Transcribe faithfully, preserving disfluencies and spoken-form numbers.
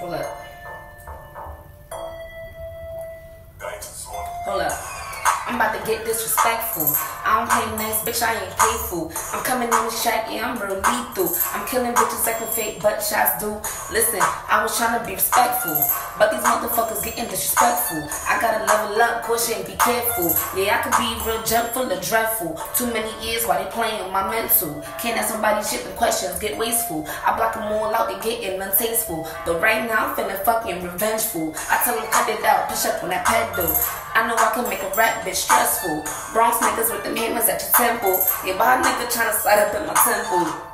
Hold up. Hold up. I'm about to get disrespectful. I don't play nice, bitch, I ain't hateful. I'm coming in the shack, yeah, I'm real lethal. I'm killing bitches like them fake butt shots do. Listen, I was trying to be respectful, but these motherfuckers getting disrespectful. I gotta level up, caution, and be careful. Yeah, I could be real jump full of dreadful. Too many years while they playing with my mental. Can't ask somebody shit, the questions get wasteful. I block them all out, they getting untasteful. But right now, I'm feeling fucking revengeful. I tell them cut it out, push up on that pedal. I know I can make a rap bitch stressful. Bronx niggas with them hammers at your temple. Yeah, but a nigga tryna slide up in my temple.